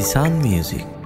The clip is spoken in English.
Zisan Music.